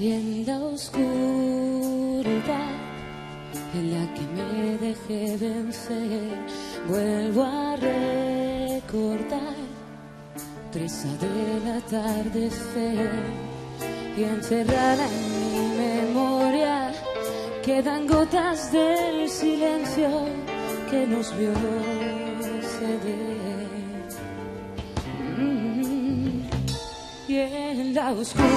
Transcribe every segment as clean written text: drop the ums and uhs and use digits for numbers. y en la oscuridad en la que me dejé vencer, vuelvo a recordar 3 del atardecer y encerrada en mi memoria quedan gotas del silencio que nos vio ceder. Y en la oscuridad,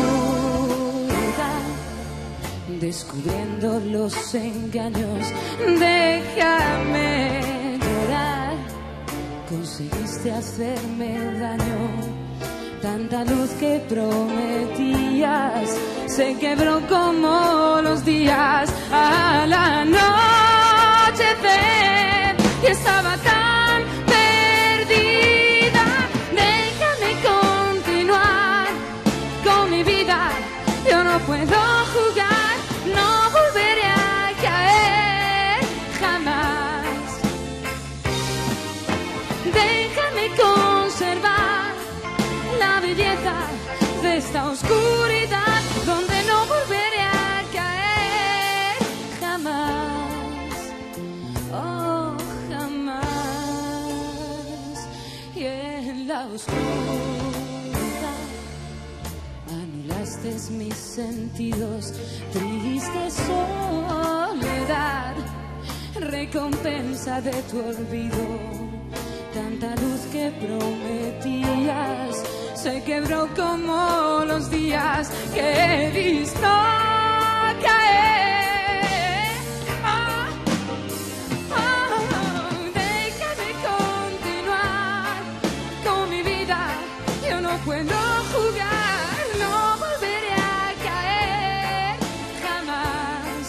descubriendo los engaños, déjame llorar. Conseguiste hacerme daño, tanta luz que prometías se quebró como los días al anochecer y estaba tan perdida. Déjame continuar con mi vida, yo no puedo jugar, no volveré a caer jamás. Déjame conservar la belleza de esta oscuridad donde no volveré a caer jamás, oh jamás. Y en la oscuridad anulaste mis sentidos, triste soledad, recompensa de tu olvido. Tanta luz que prometías se quebró como los días que he visto caer. Oh, oh, déjame continuar con mi vida, yo no puedo jugar, no volveré a caer jamás.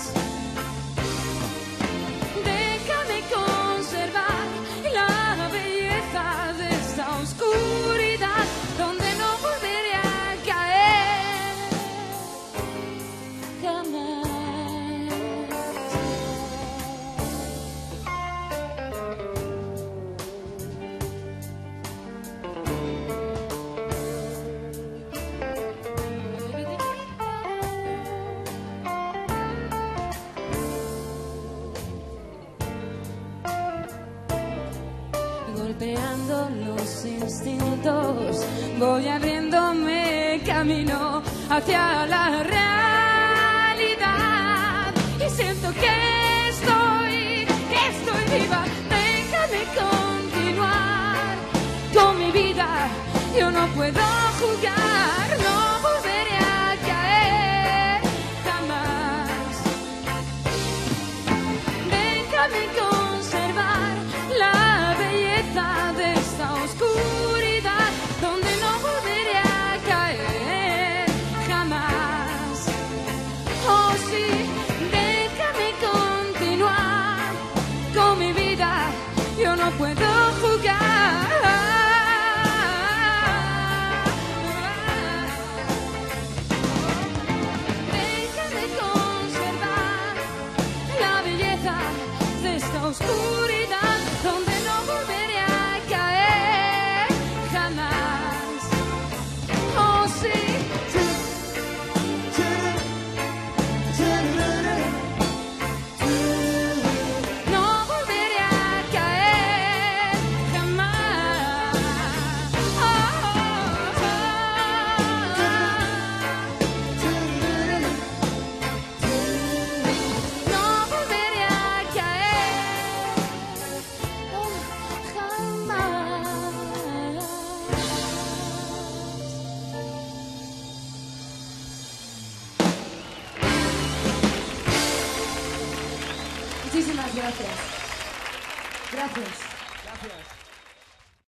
Déjame conservar la belleza de esta oscuridad donde no volveré a caer jamás. Golpeando los instintos, voy abriéndome camino hacia la realidad y siento que estoy viva. Déjame continuar con mi vida, yo no puedo jugar, no volveré a caer jamás. Déjame conservar la belleza de esta oscuridad donde no volveré a caer jamás. Oh sí, déjame continuar con mi vida, yo no puedo jugar. Déjame conservar la belleza de esta oscuridad donde no volveré a caer jamás. Oh sí. No volveré a caer jamás. No volveré a caer jamás. Muchísimas gracias. Gracias. Gracias.